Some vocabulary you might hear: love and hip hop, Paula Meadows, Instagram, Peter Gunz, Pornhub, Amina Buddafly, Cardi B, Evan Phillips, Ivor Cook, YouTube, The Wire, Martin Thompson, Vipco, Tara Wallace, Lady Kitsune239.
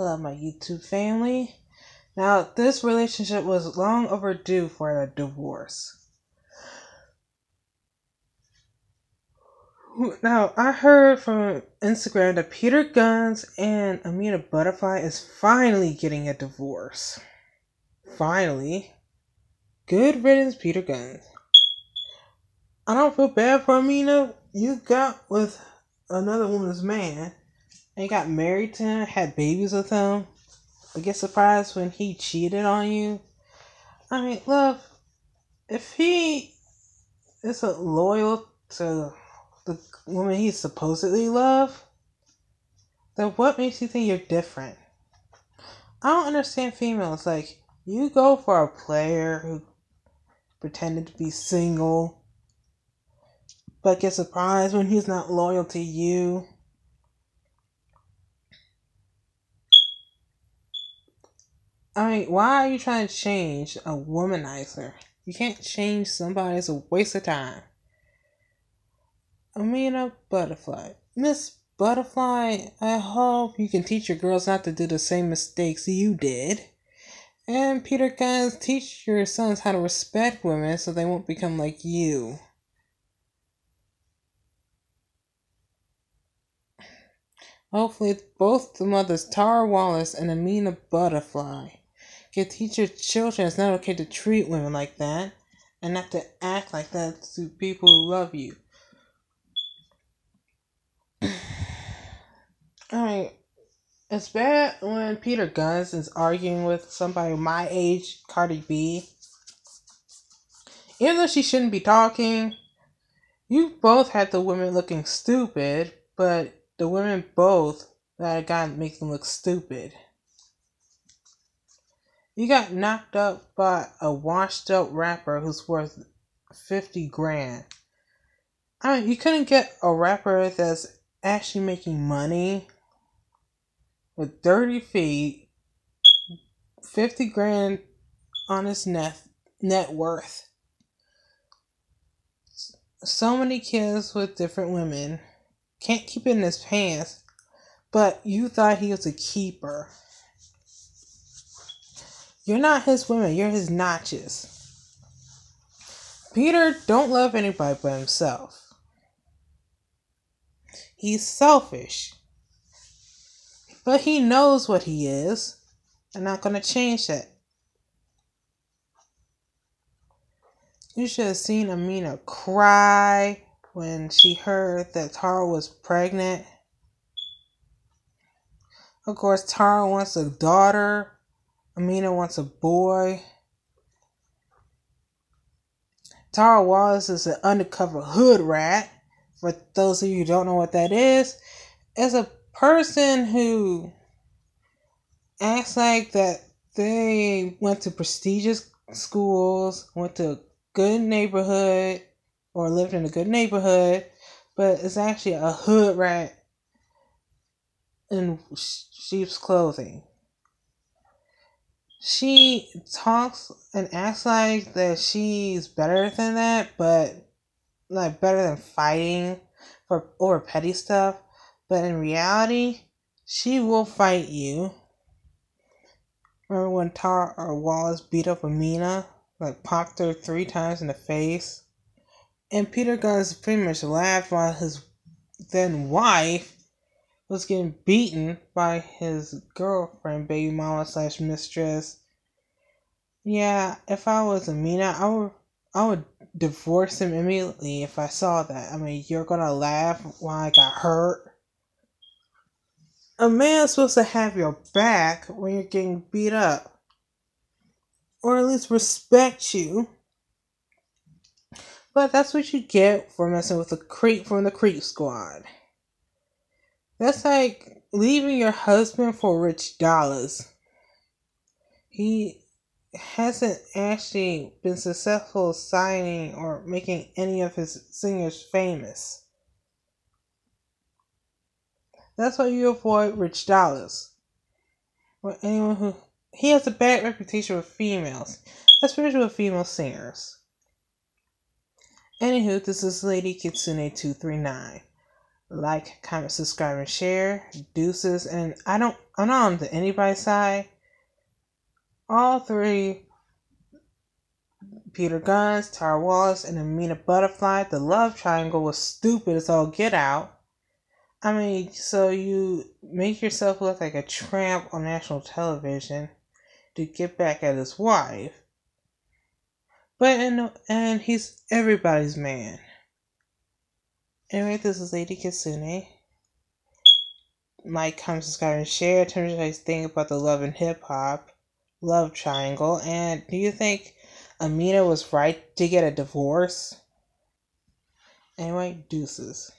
Hello, my YouTube family. Now, this relationship was long overdue for a divorce. Now, I heard from Instagram that Peter Gunz and Amina Buddafly is finally getting a divorce. Finally. Good riddance, Peter Gunz. I don't feel bad for Amina. You got with another woman's man and got married to him, had babies with him, but get surprised when he cheated on you. I mean, love, if he isn't loyal to the woman he supposedly loves, then what makes you think you're different? I don't understand females. Like, you go for a player who pretended to be single, but get surprised when he's not loyal to you. I mean, why are you trying to change a womanizer? You can't change somebody. It's a waste of time. Amina Buddafly. Miss Buddafly, I hope you can teach your girls not to do the same mistakes you did. And Peter Gunz, teach your sons how to respect women so they won't become like you. Hopefully, both the mothers, Tara Wallace and Amina Buddafly, can teach your children it's not okay to treat women like that and not to act like that to people who love you. Alright, it's bad when Peter Gunz is arguing with somebody my age, Cardi B. Even though she shouldn't be talking, you both had the women looking stupid, but the women both that guy makes them look stupid. You got knocked up by a washed up rapper who's worth 50 grand. I mean, you couldn't get a rapper that's actually making money with dirty feet, 50 grand on his net worth. So many kids with different women, can't keep it in his pants, but you thought he was a keeper. You're not his women, you're his notches. Peter don't love anybody but himself. He's selfish, but he knows what he is. I'm not going to change that. You should have seen Amina cry when she heard that Tara was pregnant. Of course, Tara wants a daughter. Amina wants a boy. Tara Wallace is an undercover hood rat. For those of you who don't know what that is, it's a person who acts like that they went to prestigious schools, went to a good neighborhood, or lived in a good neighborhood, but it's actually a hood rat in sheep's clothing. She talks and acts like that she's better than that, but like better than fighting for over petty stuff, but in reality, she will fight you. Remember when Tara Wallace beat up Amina, like popped her 3 times in the face, and Peter Gunz pretty much laughed while his then wife was getting beaten by his girlfriend, baby mama / mistress. Yeah, if I was Amina, I would divorce him immediately if I saw that. I mean, you're gonna laugh while I got hurt. A man's supposed to have your back when you're getting beat up, or at least respect you. But that's what you get for messing with a creep from the creep squad. That's like leaving your husband for rich dollars. He hasn't actually been successful signing or making any of his singers famous. That's why you avoid rich dollars. Or anyone who he has a bad reputation with females, especially with female singers. Anywho, this is Lady Kitsune239. Like, comment, subscribe, and share. Deuces. And I'm not on the anybody's side. All three, Peter Gunz, Tara Wallace, and Amina Buddafly, the love triangle was stupid as all get out. I mean, so you make yourself look like a tramp on national television to get back at his wife. But and he's everybody's man. Anyway, this is Lady Kitsune. Like, comment, subscribe, and share. Tell me what you guys think about the Love and Hip Hop love triangle. And do you think Amina was right to get a divorce? Anyway, deuces.